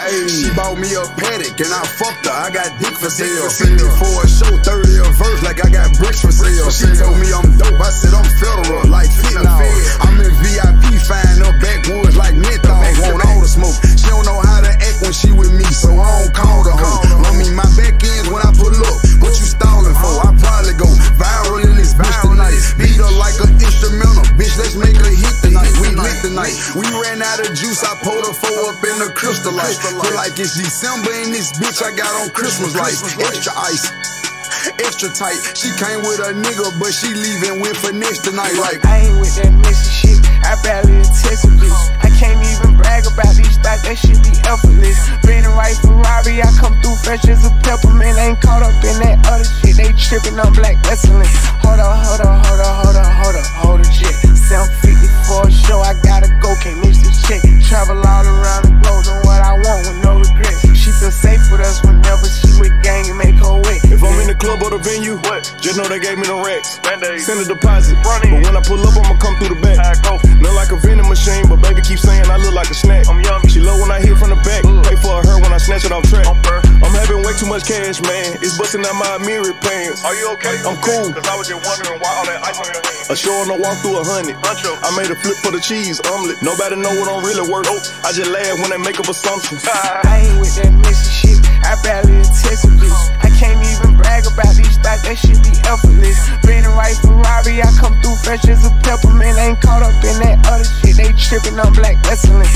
Ayy, she bought me a Patek and I fucked her. I got dick for sale. 50 for a show, 30 a verse, like I got bricks for sale. She told me I'm dope, I said I'm federal, like fentanyl. I'm in VIP, fine up backwoods like menthol. Want all the smoke. She don't know how to act when she with me, so I don't call her home. Loan me my back ends when I pull up. What you stalling for? I probably go viral in this bitch tonight. Beat her like an instrumental, bitch. Let's make her hit tonight. We lit tonight. We ran out of juice. I pulled her four up in the crystal light. Feel like it's December and this bitch I got on Christmas lights. Extra ice, extra tight. She came with a nigga, but she leaving with finesse tonight. Like I ain't with that messy shit. I barely attested this. I can't even brag about these thoughts. That shit be effortless. Been a right Ferrari. I come through fresh as a peppermint. I ain't caught up in that other shit. They tripping on black wrestling. Hold on, hold on, hold on, hold on, hold on, hold on, shit. 750 for a show. I gotta go. Can't miss this shit. Travel all around the globe. Don't with no regrets. She feel safe with us whenever she with gang and make her wet. If I'm in the club or the venue, what? Just know they gave me the racks. Send a deposit, but when I pull up, I'ma come through the back. Not like a vending machine, but baby keep saying I look like a snack. I'm young. She low when I hit from the back. Pay for her when I snatch it off track. I'm having way too much cash, man. It's busting out my Amiri pants. Are you okay? I'm cool. Cause I was just wondering why all that ice on your hand. A show and a walk through 100. I made a flip for the cheese omelet. Nobody know what I'm really worth. I just laugh when they make up assumptions. I ain't with that messy shit. I barely attested this. I can't even brag about these thoughts. That shit be effortless. Been a right Ferrari. I come through fresh as a peppermint. I ain't caught up in that other shit. They tripping on black wrestling.